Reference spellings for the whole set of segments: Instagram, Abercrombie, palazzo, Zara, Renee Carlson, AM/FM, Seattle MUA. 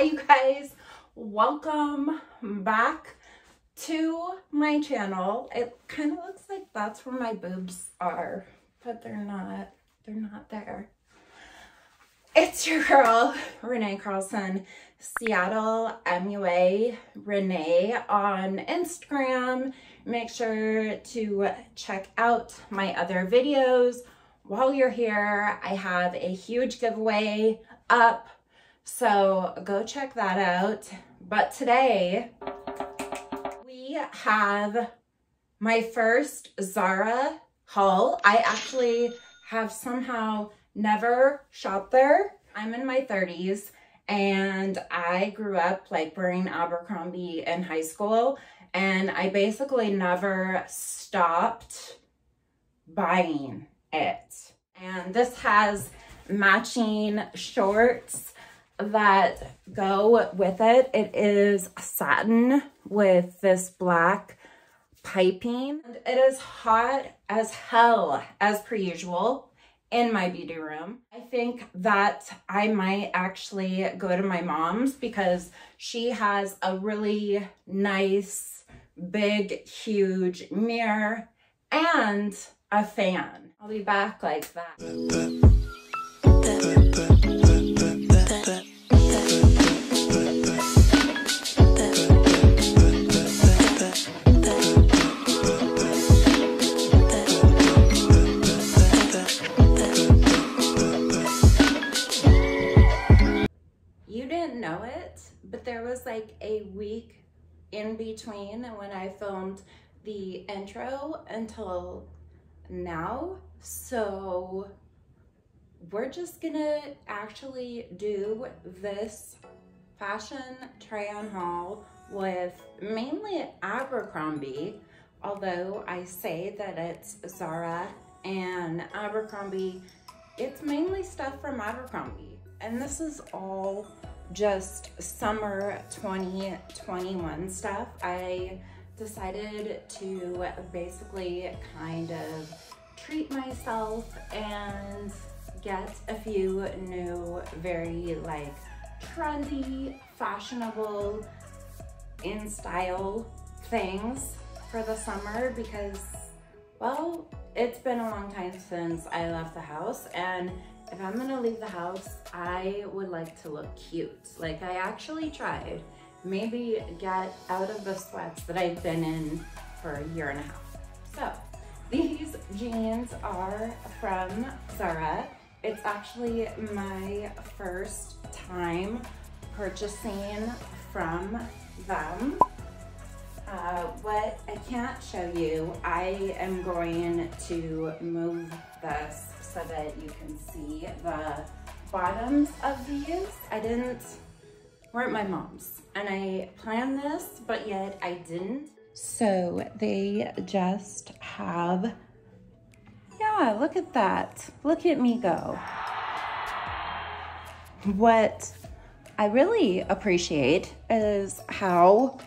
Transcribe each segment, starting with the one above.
Hi you guys, welcome back to my channel. It kind of looks like that's where my boobs are, but they're not there. It's your girl Renee Carlson, Seattle MUA Renee on Instagram. Make sure to check out my other videos. While you're here, I have a huge giveaway up, so go check that out. But today, we have my first Zara haul. I actually have somehow never shopped there. I'm in my 30s and I grew up like wearing Abercrombie in high school, and I basically never stopped buying it. And this has matching shorts that go with it. It is satin with this black piping. And it is hot as hell, as per usual, in my beauty room. I think that I might actually go to my mom's because she has a really nice, big, huge mirror and a fan. I'll be back like that. Know it, but there was like a week in between when I filmed the intro until now, so we're just gonna actually do this fashion try-on haul with mainly Abercrombie, although I say that it's Zara and Abercrombie, it's mainly stuff from Abercrombie, and this is all just summer 2021 stuff. I decided to basically kind of treat myself and get a few new, very like trendy, fashionable, in style things for the summer because, well, it's been a long time since I left the house, and if I'm gonna leave the house, I would like to look cute. Like, I actually tried, maybe get out of the sweats that I've been in for a year and a half. So these jeans are from Zara. It's actually my first time purchasing from them. What I can't show you, I am going to move this so that you can see the bottoms of these. Weren't my mom's, and I planned this, but yet I didn't. So they just have, yeah, look at that. Look at me go. What I really appreciate is how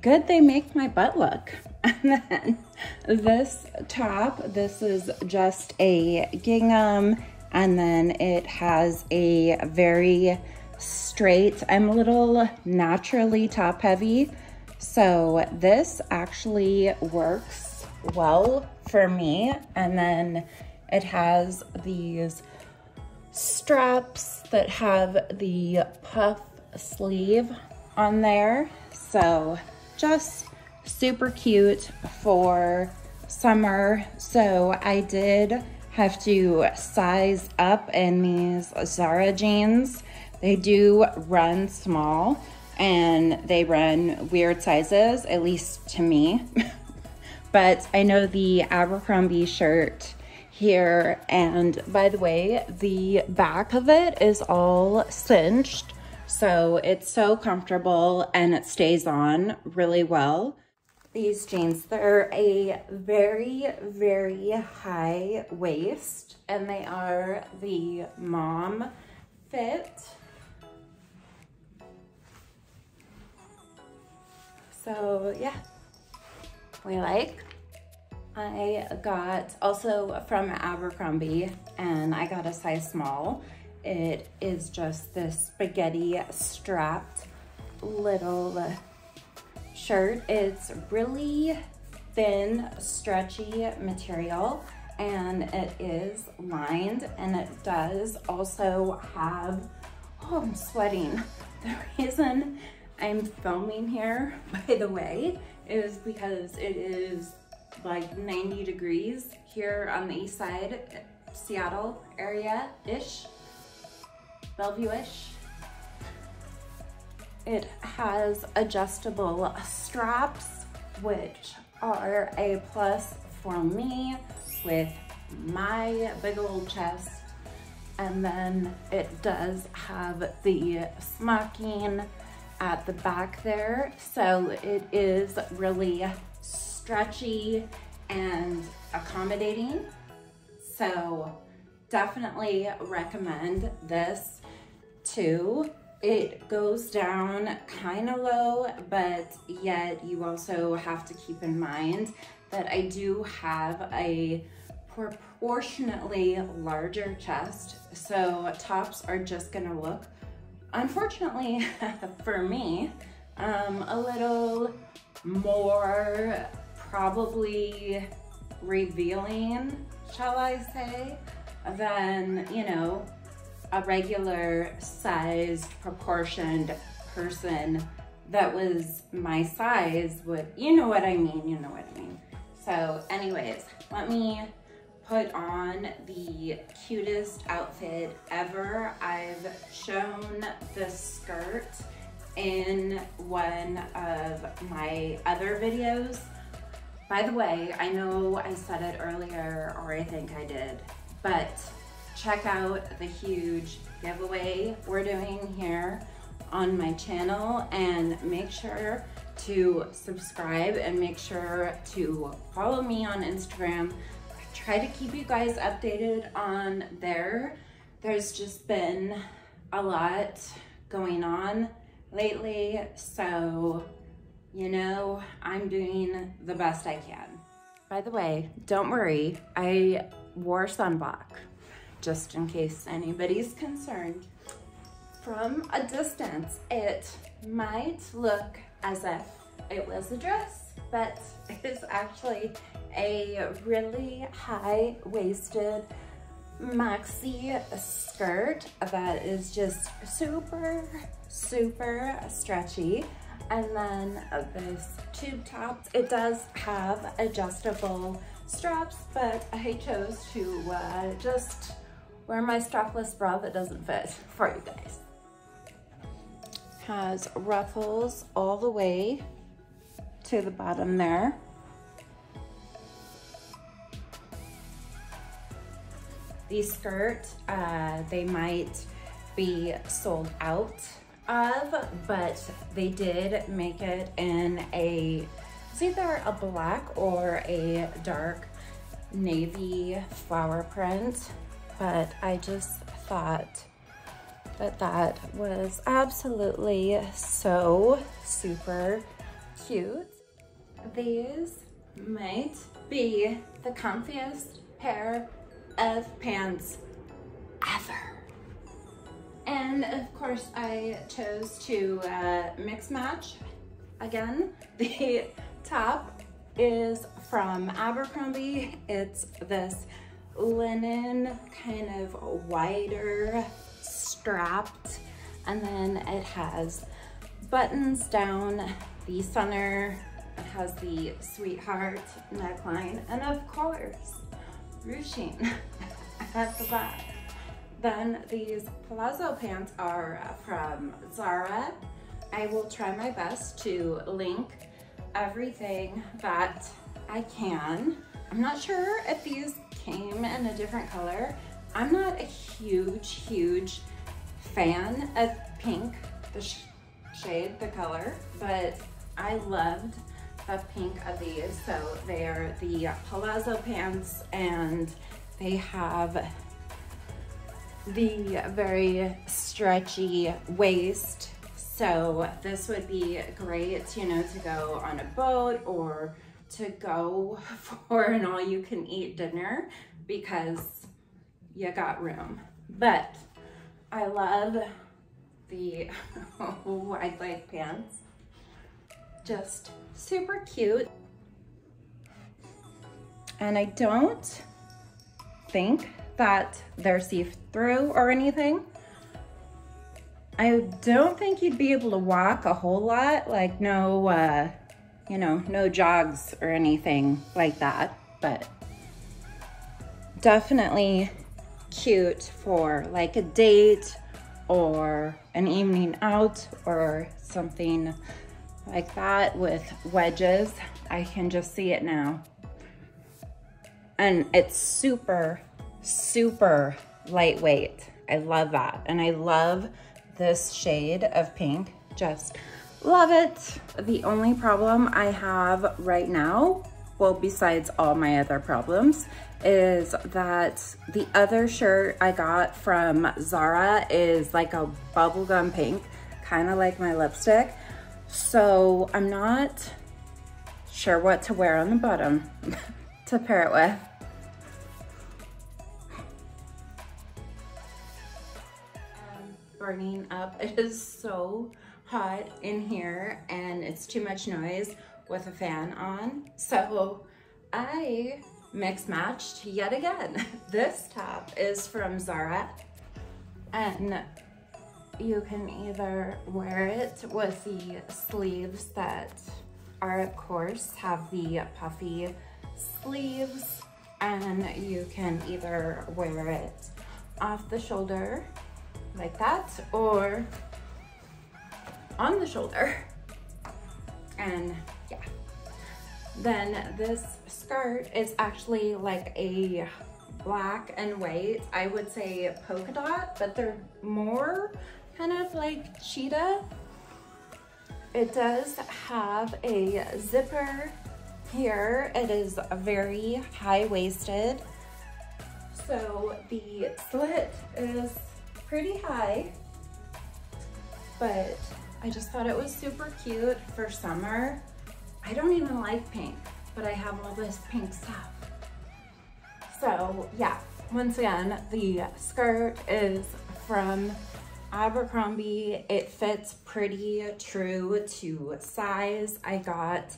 good they make my butt look. And then this top, this is just a gingham, and then it has a very straight, I'm a little naturally top heavy, so this actually works well for me. And then it has these straps that have the puff sleeve on there, so just super cute for summer. So I did have to size up in these Zara jeans. They do run small and they run weird sizes, at least to me. But I know the Abercrombie shirt here, and by the way, the back of it is all cinched, so it's so comfortable and it stays on really well. These jeans, they're a very, very high waist, and they are the mom fit. So yeah, we like. I got also from Abercrombie, and I got a size small. It is just this spaghetti strapped little shirt. It's really thin, stretchy material, and it is lined, and it does also have, oh, I'm sweating. The reason I'm filming here, by the way, is because it is like 90 degrees here on the east side, Seattle area-ish, Bellevue-ish. It has adjustable straps, which are a plus for me with my big old chest. And then it does have the smocking at the back there. So it is really stretchy and accommodating. So definitely recommend this too. It goes down kind of low, but yet you also have to keep in mind that I do have a proportionately larger chest. So tops are just gonna look, unfortunately for me, a little more probably revealing, shall I say, than, you know, a regular sized proportioned person that was my size would, you know what I mean, you know what I mean. So anyways, let me put on the cutest outfit ever. I've shown this skirt in one of my other videos. By the way, I know I said it earlier, or I think I did, but check out the huge giveaway we're doing here on my channel, and make sure to subscribe and make sure to follow me on Instagram. I try to keep you guys updated on there. There's just been a lot going on lately, so you know, I'm doing the best I can. By the way, don't worry, I wore sunblock, just in case anybody's concerned. From a distance, it might look as if it was a dress, but it's actually a really high-waisted maxi skirt that is just super, super stretchy. And then this tube top, it does have adjustable straps, but I chose to just wear my strapless bra that doesn't fit for you guys. Has ruffles all the way to the bottom there. The skirt, they might be sold out of, but they did make it in a, it's either a black or a dark navy flower print. But I just thought that that was absolutely so super cute. These might be the comfiest pair of pants ever. And of course I chose to mix match again. The top is from Abercrombie. It's this linen kind of wider strapped, and then it has buttons down the center. It has the sweetheart neckline, and of course ruching at the back. Then these palazzo pants are from Zara. I will try my best to link everything that I can. I'm not sure if these came in a different color. I'm not a huge fan of pink, the shade, the color, but I loved the pink of these. So they are the palazzo pants, and they have the very stretchy waist. So this would be great, you know, to go on a boat or to go for an all-you-can-eat dinner, because you got room. But I love the wide leg pants. Just super cute. And I don't think that they're see-through or anything. I don't think you'd be able to walk a whole lot, like no, you know, no jogs or anything like that, but definitely cute for like a date or an evening out or something like that with wedges. I can just see it now. And it's super, super lightweight. I love that. And I love this shade of pink, just love it. The only problem I have right now, well, besides all my other problems, is that the other shirt I got from Zara is like a bubblegum pink, kind of like my lipstick. So I'm not sure what to wear on the bottom to pair it with. Burning up. It is so hot in here and it's too much noise with a fan on. So I mix matched yet again. This top is from Zara and you can either wear it with the sleeves that are, of course, have the puffy sleeves, and you can either wear it off the shoulder like that or on the shoulder. And yeah, then this skirt is actually like a black and white, I would say polka dot, but they're more kind of like cheetah. It does have a zipper here. It is very high-waisted, so the slit is pretty high, but I just thought it was super cute for summer. I don't even like pink, but I have all this pink stuff. So yeah, once again, the skirt is from Abercrombie. It fits pretty true to size. I got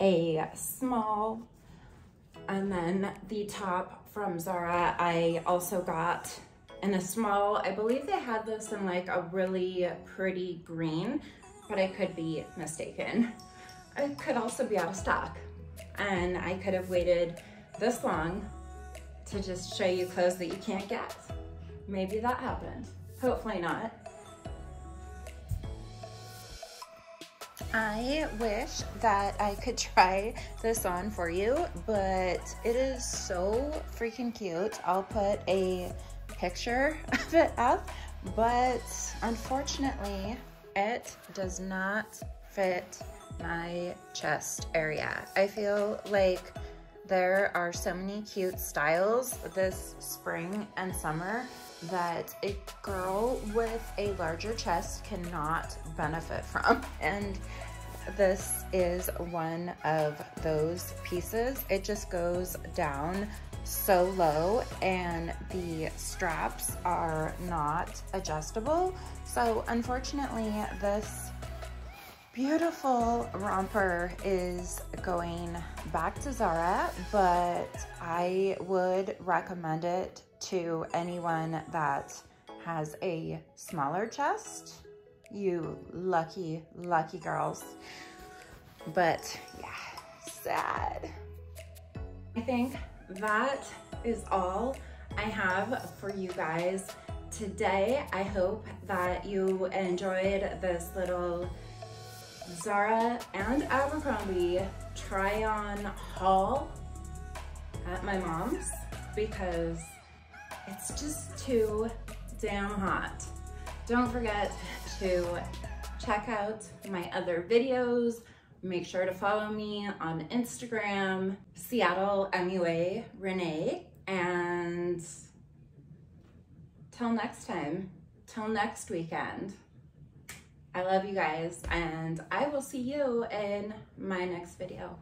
a small, and then the top from Zara I also got in a small. I believe they had this in like a really pretty green, but I could be mistaken. I could also be out of stock, and I could have waited this long to just show you clothes that you can't get. Maybe that happened, hopefully not. I wish that I could try this on for you, but it is so freaking cute. I'll put a picture of it up, but unfortunately it does not fit my chest area. I feel like there are so many cute styles this spring and summer that a girl with a larger chest cannot benefit from, and this is one of those pieces. It just goes down so low and the straps are not adjustable. So unfortunately this beautiful romper is going back to Zara, but I would recommend it to anyone that has a smaller chest. You lucky, lucky girls. But yeah, sad. I think that is all I have for you guys today. I hope that you enjoyed this little Zara and Abercrombie try on haul at my mom's, because it's just too damn hot. Don't forget to check out my other videos. Make sure to follow me on Instagram, Seattle MUA Renee, and till next time, till next weekend, I love you guys, and I will see you in my next video.